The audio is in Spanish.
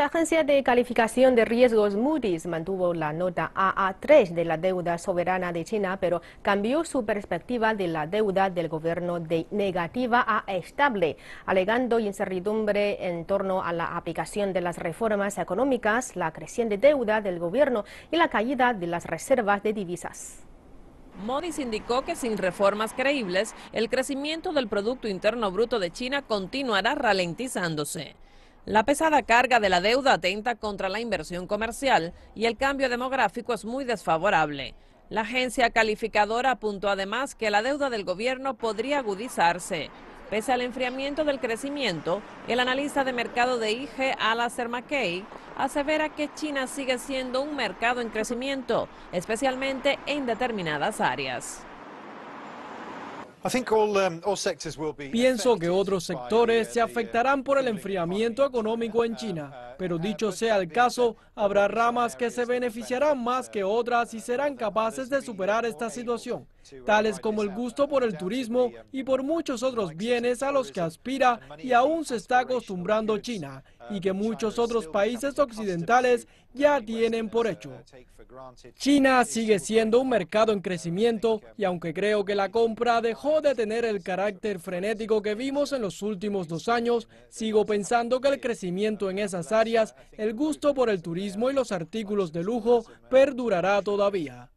La agencia de calificación de riesgos Moody's mantuvo la nota AA3 de la deuda soberana de China, pero cambió su perspectiva de la deuda del gobierno de negativa a estable, alegando incertidumbre en torno a la aplicación de las reformas económicas, la creciente deuda del gobierno y la caída de las reservas de divisas. Moody's indicó que sin reformas creíbles, el crecimiento del Producto Interno Bruto de China continuará ralentizándose. La pesada carga de la deuda atenta contra la inversión comercial y el cambio demográfico es muy desfavorable. La agencia calificadora apuntó además que la deuda del gobierno podría agudizarse. Pese al enfriamiento del crecimiento, el analista de mercado de IG, Alaser McKay, asevera que China sigue siendo un mercado en crecimiento, especialmente en determinadas áreas. Pienso que otros sectores se afectarán por el enfriamiento económico en China, pero dicho sea el caso, habrá ramas que se beneficiarán más que otras y serán capaces de superar esta situación, tales como el gusto por el turismo y por muchos otros bienes a los que aspira y aún se está acostumbrando China, y que muchos otros países occidentales ya tienen por hecho. China sigue siendo un mercado en crecimiento y aunque creo que la compra dejó de tener el carácter frenético que vimos en los últimos 2 años, sigo pensando que el crecimiento en esas áreas, el gusto por el turismo y los artículos de lujo perdurará todavía.